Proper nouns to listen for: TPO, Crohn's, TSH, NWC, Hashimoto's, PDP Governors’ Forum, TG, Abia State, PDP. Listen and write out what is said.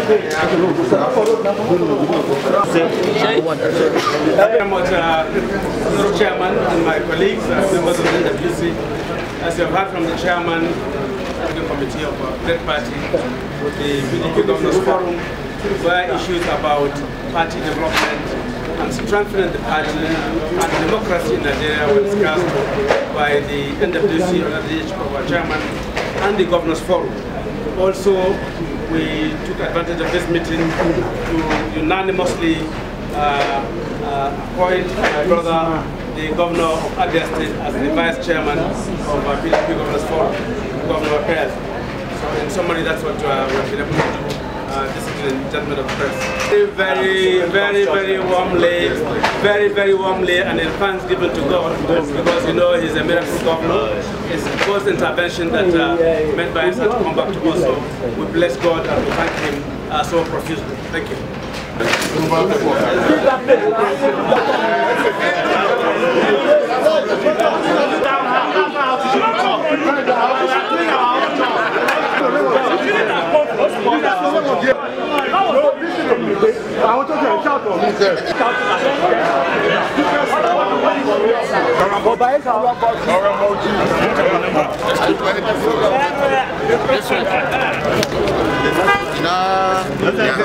Thank you very much, Mr. Chairman and my colleagues, members of the NWC. As you have heard from the Chairman of the Committee of Great Party with the PDP Governors Forum, where issues about party development and strengthening the party and democracy in Nigeria were discussed by the NWC under the leadership of our Chairman and the Governors Forum. Also, we took advantage of this meeting to unanimously appoint my brother, the Governor of Abia State, as the Vice Chairman of our PDP Governors Forum, Governor of Affairs. So in summary, that's what we've been able to do. Disciplined judgment of press. Very, very warmly, and in thanks given to God, because you know he's a miracle governor. It's the first intervention that made by us to come back to us. So we bless God and we thank him so profusely. Thank you. I want to go.